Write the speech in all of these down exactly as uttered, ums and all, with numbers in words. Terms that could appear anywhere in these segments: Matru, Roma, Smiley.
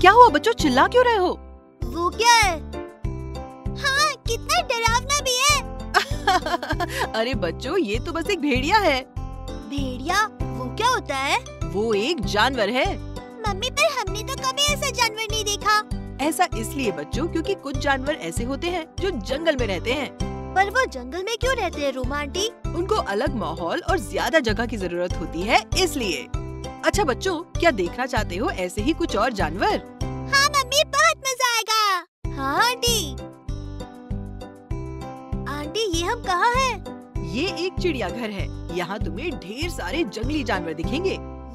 क्या हुआ बच्चों, चिल्ला क्यों रहे हो? वो क्या है? हाँ, कितना डरावना भी है। अरे बच्चों, ये तो बस एक भेड़िया है। भेड़िया? वो क्या होता है? वो एक जानवर है। मम्मी, पर हमने तो कभी ऐसा जानवर नहीं देखा। ऐसा इसलिए बच्चों क्योंकि कुछ जानवर ऐसे होते हैं जो जंगल में रहते हैं। पर वो जंगल में क्यों रहते हैं रोमा आंटी? उनको अलग माहौल और ज्यादा जगह की जरूरत होती है, इसलिए। अच्छा बच्चों, क्या देखना चाहते हो ऐसे ही कुछ और जानवर? हाँ मम्मी, बहुत मजा आएगा। हाँ आंटी। आंटी, ये हम कहाँ हैं? ये एक चिड़ियाघर है। यहाँ तुम्हें ढेर सारे जंगली जानवर दिखेंगे।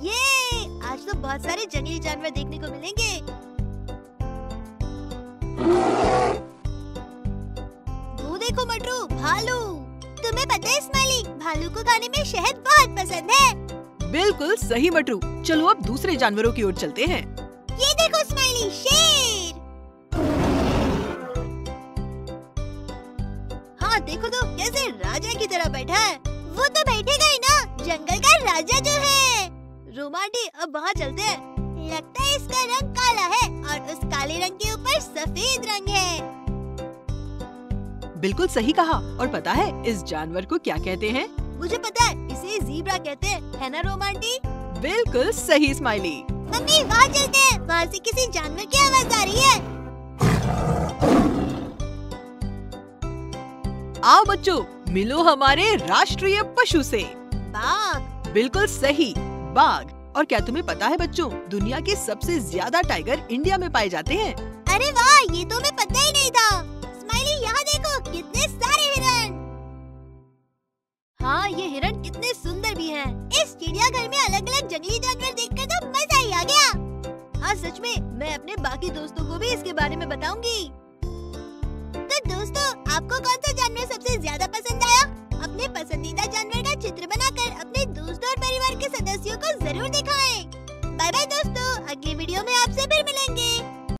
ये आज तो बहुत सारे जंगली जानवर देखने को मिलेंगे। देखो मटरू, भालू। तुम्हें पता है स्माइली, भालू को खाने में शहद बहुत पसंद है। बिल्कुल सही मटरू, चलो अब दूसरे जानवरों की ओर चलते हैं। ये देखो स्माइली, शेर। हाँ देखो तो, कैसे राजा की तरह बैठा है। वो तो बैठेगा ही ना, जंगल का राजा जो है। रोमांटी, अब वहाँ चलते हैं। लगता है इसका रंग काला है और उस काले रंग के ऊपर सफेद रंग है। बिल्कुल सही कहा। और पता है इस जानवर को क्या कहते हैं? मुझे पता है, इसे जीब्रा कहते हैं, है ना रोमांटी? बिल्कुल सही स्माइली। मम्मी, वहाँ चलते हैं, वहाँ से किसी जानवर की आवाज आ रही है। आओ बच्चों, मिलो हमारे राष्ट्रीय पशु से बाघ। बिल्कुल सही, बाघ। और क्या तुम्हें पता है बच्चों, दुनिया के सबसे ज्यादा टाइगर इंडिया में पाए जाते हैं। अरे वाह, ये तो मैं पता ही नहीं था। यहाँ देखो कितने सारे हिरण। हाँ, ये हिरण कितने सुंदर भी हैं। इस चिड़ियाघर में अलग अलग जंगली जानवर देखकर तो मजा ही आ गया। हाँ सच में, मैं अपने बाकी दोस्तों को भी इसके बारे में बताऊंगी। तो दोस्तों, आपको कौन सा जानवर सबसे ज्यादा पसंद आया? अपने पसंदीदा जानवर का चित्र बनाकर अपने दोस्तों और परिवार के सदस्यों को जरूर दिखाएं। बाय बाय दोस्तों, अगली वीडियो में आपसे फिर मिलेंगे।